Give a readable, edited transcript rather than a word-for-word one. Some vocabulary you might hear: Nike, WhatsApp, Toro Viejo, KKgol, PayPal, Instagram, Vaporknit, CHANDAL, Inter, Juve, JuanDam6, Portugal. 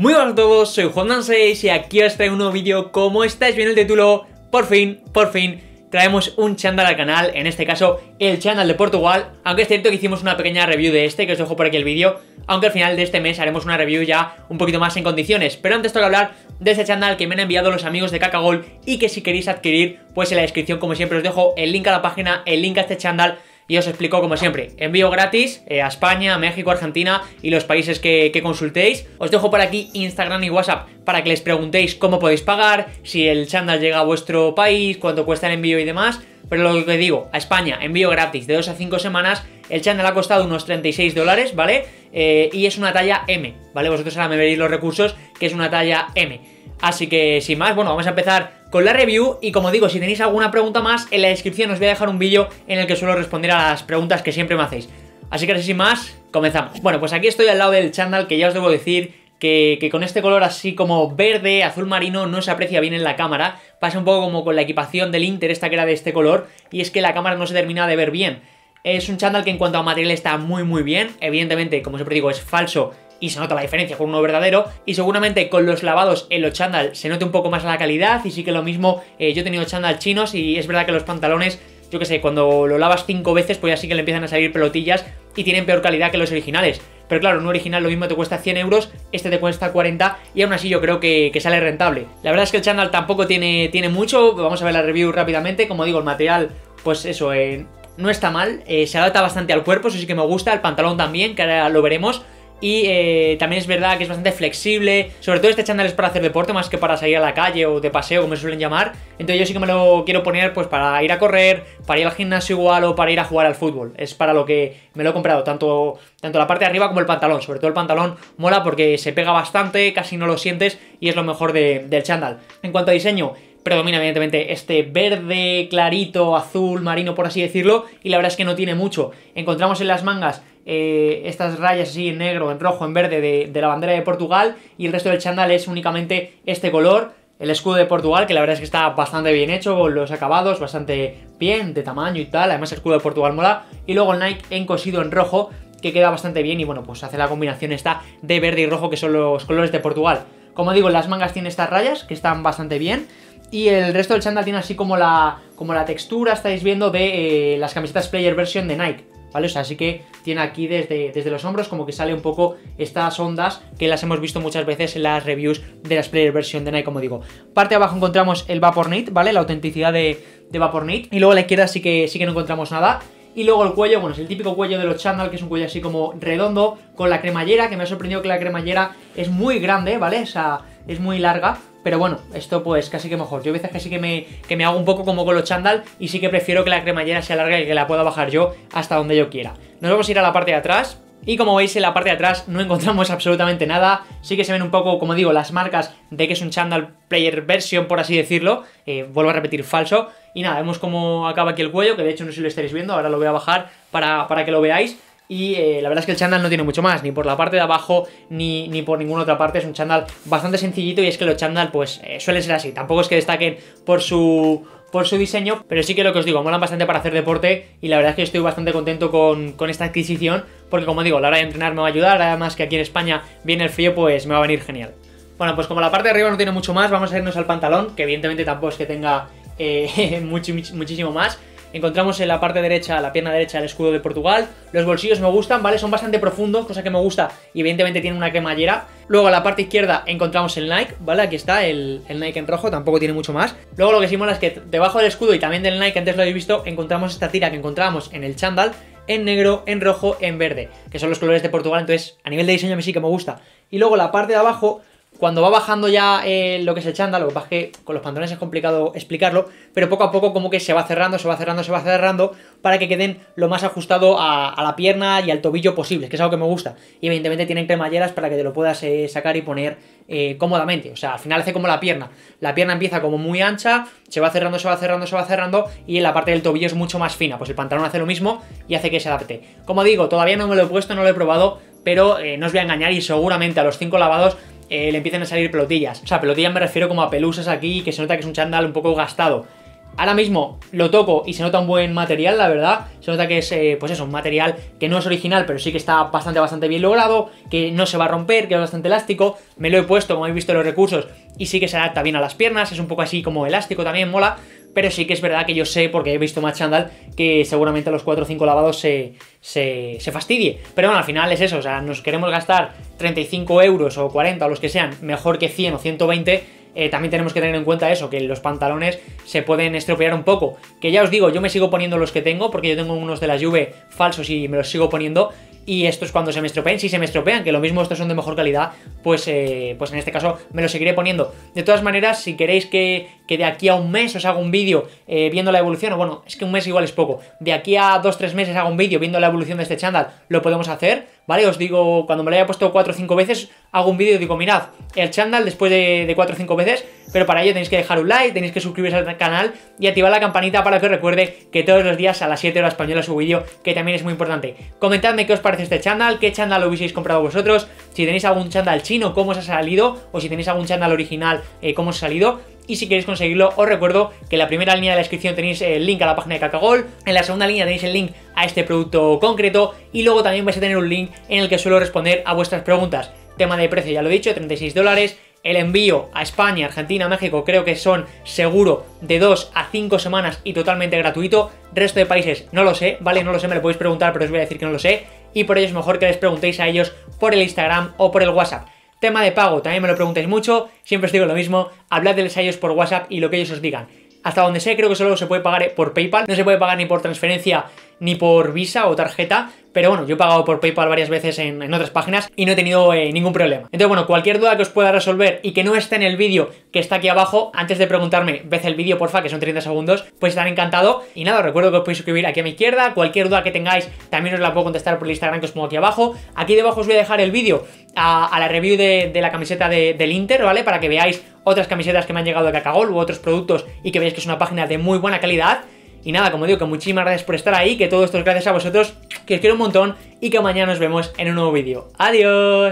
Muy buenas a todos, soy JuanDam6 y aquí os traigo un nuevo vídeo. Como estáis viendo el título, por fin, traemos un chándal al canal, en este caso el chándal de Portugal. Aunque es cierto que hicimos una pequeña review de este, que os dejo por aquí el vídeo, aunque al final de este mes haremos una review ya un poquito más en condiciones. Pero antes tengo que hablar de este chándal que me han enviado los amigos de KKgol y que si queréis adquirir, pues en la descripción como siempre os dejo el link a la página, el link a este chándal. Y os explico como siempre, envío gratis a España, México, Argentina y los países que consultéis. Os dejo por aquí Instagram y WhatsApp para que les preguntéis cómo podéis pagar, si el chándal llega a vuestro país, cuánto cuesta el envío y demás. Pero lo que digo, a España, envío gratis de 2 a 5 semanas. El chándal ha costado unos $36, ¿vale? Y es una talla M, ¿vale? Vosotros ahora me veréis los recursos, que es una talla M. Así que sin más, bueno, vamos a empezar con la review y como digo, si tenéis alguna pregunta más, en la descripción os voy a dejar un vídeo en el que suelo responder a las preguntas que siempre me hacéis. Así que sin más, comenzamos. Bueno, pues aquí estoy al lado del chándal, que ya os debo decir que con este color así como verde, azul marino, no se aprecia bien en la cámara. Pasa un poco como con la equipación del Inter, esta que era de este color, y es que la cámara no se termina de ver bien. Es un chándal que en cuanto a material está muy bien. Evidentemente, como siempre digo, es falso y se nota la diferencia con uno verdadero, y seguramente con los lavados en los chándal se note un poco más la calidad. Y sí que lo mismo, yo he tenido chándal chinos y es verdad que los pantalones, yo que sé, cuando lo lavas 5 veces pues ya sí que le empiezan a salir pelotillas y tienen peor calidad que los originales. Pero claro, un original lo mismo te cuesta 100 euros, este te cuesta 40 y aún así yo creo que sale rentable. La verdad es que el chándal tampoco tiene mucho. Vamos a ver la review rápidamente. Como digo, el material, pues eso, no está mal, se adapta bastante al cuerpo, eso sí que me gusta. El pantalón también, que ahora lo veremos. Y también es verdad que es bastante flexible. Sobre todo este chándal es para hacer deporte más que para salir a la calle o de paseo, como suelen llamar. Entonces yo sí que me lo quiero poner pues para ir a correr, para ir al gimnasio igual, o para ir a jugar al fútbol. Es para lo que me lo he comprado, tanto la parte de arriba como el pantalón. Sobre todo el pantalón mola porque se pega bastante, casi no lo sientes, y es lo mejor del chándal. En cuanto a diseño, predomina evidentemente este verde clarito, azul marino, por así decirlo, y la verdad es que no tiene mucho. Encontramos en las mangas estas rayas así en negro, en rojo, en verde de la bandera de Portugal, y el resto del chándal es únicamente este color, el escudo de Portugal, que la verdad es que está bastante bien hecho, con los acabados bastante bien, de tamaño y tal. Además el escudo de Portugal mola, y luego el Nike encosido en rojo, que queda bastante bien, y bueno, pues hace la combinación esta de verde y rojo, que son los colores de Portugal. Como digo, las mangas tienen estas rayas, que están bastante bien, y el resto del chándal tiene así como la textura, estáis viendo, de las camisetas Player Version de Nike, ¿vale? O sea, así que tiene aquí desde los hombros como que sale un poco estas ondas que las hemos visto muchas veces en las reviews de las Player Version de Nike, como digo. Parte de abajo encontramos el Vaporknit, ¿vale? La autenticidad de Vaporknit. Y luego a la izquierda sí que no encontramos nada. Y luego el cuello, bueno, es el típico cuello de los chándal, que es un cuello así como redondo, con la cremallera, que me ha sorprendido que la cremallera es muy grande, ¿vale? O sea, es muy larga. Pero bueno, esto pues casi que mejor. Yo a veces casi que me hago un poco como con los chándal, y sí que prefiero que la cremallera sea larga y que la pueda bajar yo hasta donde yo quiera. Nos vamos a ir a la parte de atrás. Y como veis, en la parte de atrás no encontramos absolutamente nada. Sí que se ven un poco, como digo, las marcas de que es un chándal Player Version, por así decirlo. Vuelvo a repetir, falso. Y nada, vemos cómo acaba aquí el cuello, que de hecho no sé si lo estaréis viendo. Ahora lo voy a bajar para que lo veáis. Y la verdad es que el chándal no tiene mucho más, ni por la parte de abajo, ni por ninguna otra parte. Es un chándal bastante sencillito, y es que los chándal pues suelen ser así. Tampoco es que destaquen por su diseño, pero sí que lo que os digo, molan bastante para hacer deporte, y la verdad es que estoy bastante contento con esta adquisición, porque como digo, a la hora de entrenar me va a ayudar, además que aquí en España viene el frío, pues me va a venir genial. Bueno, pues como la parte de arriba no tiene mucho más, vamos a irnos al pantalón, que evidentemente tampoco es que tenga muchísimo más. Encontramos en la parte derecha, la pierna derecha, el escudo de Portugal. Los bolsillos me gustan, ¿vale? Son bastante profundos, cosa que me gusta, y evidentemente tiene una cremallera. Luego a la parte izquierda encontramos el Nike, ¿vale? Aquí está el Nike en rojo, tampoco tiene mucho más. Luego lo que sí mola es que debajo del escudo y también del Nike, antes lo habéis visto, encontramos esta tira que encontramos en el chándal, en negro, en rojo, en verde, que son los colores de Portugal. Entonces a nivel de diseño a mí sí que me gusta. Y luego la parte de abajo, cuando va bajando ya lo que es el chándal, lo que pasa es que con los pantalones es complicado explicarlo, pero poco a poco como que se va cerrando para que queden lo más ajustado a la pierna y al tobillo posible, que es algo que me gusta. Y evidentemente tienen cremalleras para que te lo puedas sacar y poner cómodamente. O sea, al final hace como la pierna. La pierna empieza como muy ancha, se va cerrando, y en la parte del tobillo es mucho más fina. Pues el pantalón hace lo mismo y hace que se adapte. Como digo, todavía no me lo he puesto, no lo he probado, pero no os voy a engañar, y seguramente a los 5 lavados le empiezan a salir pelotillas. O sea, pelotillas me refiero como a pelusas aquí, que se nota que es un chándal un poco gastado. Ahora mismo lo toco y se nota un buen material, la verdad. Se nota que es, pues eso, un material que no es original, pero sí que está bastante bien logrado, que no se va a romper, que es bastante elástico. Me lo he puesto, como habéis visto, en los recursos, y sí que se adapta bien a las piernas. Es un poco así como elástico también, mola. Pero sí que es verdad que yo sé, porque he visto más chándal, que seguramente a los 4 o 5 lavados se fastidie. Pero bueno, al final es eso, o sea, nos queremos gastar 35 euros o 40 o los que sean, mejor que 100 o 120... también tenemos que tener en cuenta eso, que los pantalones se pueden estropear un poco. Que ya os digo, yo me sigo poniendo los que tengo, porque yo tengo unos de la Juve falsos y me los sigo poniendo. Y estos cuando se me estropean, si se me estropean, que lo mismo estos son de mejor calidad, pues, pues en este caso me los seguiré poniendo. De todas maneras, si queréis que de aquí a un mes os haga un vídeo viendo la evolución, o bueno, es que un mes igual es poco, de aquí a 2 o 3 meses hago un vídeo viendo la evolución de este chándal, lo podemos hacer, ¿vale? Os digo, cuando me lo haya puesto 4 o 5 veces, hago un vídeo y digo, mirad, el chándal después de 4 o 5 veces, pero para ello tenéis que dejar un like, tenéis que suscribiros al canal y activar la campanita para que os recuerde que todos los días a las 7 horas española subo vídeo, que también es muy importante. Comentadme qué os parece este chándal, qué chándal lo hubieseis comprado vosotros, si tenéis algún chándal chino, cómo os ha salido, o si tenéis algún chándal original, cómo os ha salido. Y si queréis conseguirlo, os recuerdo que en la primera línea de la descripción tenéis el link a la página de KKgol, en la segunda línea tenéis el link a este producto concreto, y luego también vais a tener un link en el que suelo responder a vuestras preguntas. Tema de precio, ya lo he dicho, 36 dólares. El envío a España, Argentina, México, creo que son seguro de 2 a 5 semanas y totalmente gratuito. Resto de países no lo sé, ¿vale? No lo sé, me lo podéis preguntar, pero os voy a decir que no lo sé. Y por ello es mejor que les preguntéis a ellos por el Instagram o por el WhatsApp. Tema de pago, también me lo preguntáis mucho, siempre os digo lo mismo, habladles a ellos por WhatsApp y lo que ellos os digan. Hasta donde sé, creo que solo se puede pagar por PayPal, no se puede pagar ni por transferencia ni por Visa o tarjeta, pero bueno, yo he pagado por PayPal varias veces en otras páginas y no he tenido ningún problema. Entonces, bueno, cualquier duda que os pueda resolver y que no esté en el vídeo que está aquí abajo, antes de preguntarme, ved el vídeo, porfa, que son 30 segundos, pues estaré encantado. Y nada, os recuerdo que os podéis suscribir aquí a mi izquierda, cualquier duda que tengáis también os la puedo contestar por el Instagram que os pongo aquí abajo. Aquí debajo os voy a dejar el vídeo a la review de la camiseta del Inter, ¿vale? Para que veáis otras camisetas que me han llegado de KKgol u otros productos y que veáis que es una página de muy buena calidad. Y nada, como digo, que muchísimas gracias por estar ahí, que todo esto es gracias a vosotros, que os quiero un montón y que mañana nos vemos en un nuevo vídeo. ¡Adiós!